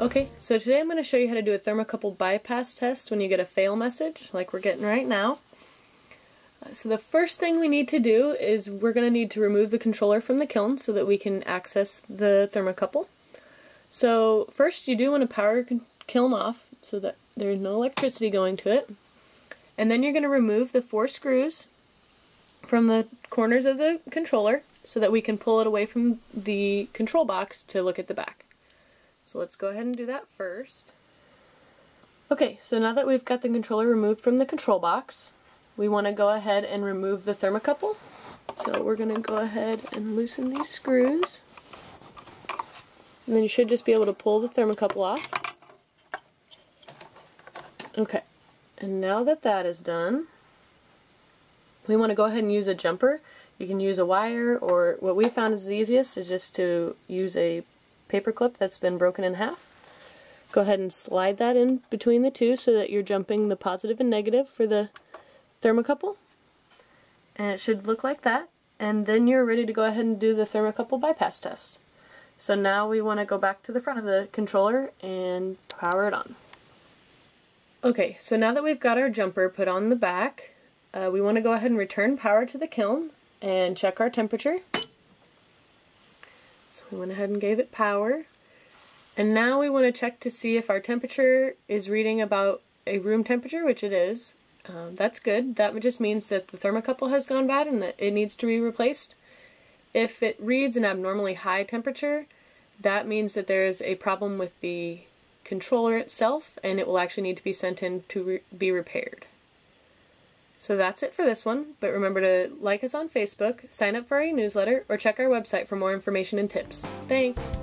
Okay, so today I'm going to show you how to do a thermocouple bypass test when you get a fail message, like we're getting right now. So the first thing we need to do is we're going to need to remove the controller from the kiln so that we can access the thermocouple. So first you do want to power your kiln off so that there's no electricity going to it. And then you're going to remove the 4 screws from the corners of the controller so that we can pull it away from the control box to look at the back. So let's go ahead and do that first. Okay, so now that we've got the controller removed from the control box, we want to go ahead and remove the thermocouple. So we're going to go ahead and loosen these screws. And then you should just be able to pull the thermocouple off. Okay, and now that that is done, we want to go ahead and use a jumper. You can use a wire, or what we found is the easiest is just to use a paper clip that's been broken in half. Go ahead and slide that in between the two so that you're jumping the positive and negative for the thermocouple. And it should look like that. And then you're ready to go ahead and do the thermocouple bypass test. So now we want to go back to the front of the controller and power it on. Okay, so now that we've got our jumper put on the back, we want to go ahead and return power to the kiln and check our temperature. So we went ahead and gave it power, and now we want to check to see if our temperature is reading about a room temperature, which it is. That's good. That just means that the thermocouple has gone bad and that it needs to be replaced. If it reads an abnormally high temperature, that means that there is a problem with the controller itself and it will actually need to be sent in to be repaired. So that's it for this one, but remember to like us on Facebook, sign up for our newsletter, or check our website for more information and tips. Thanks!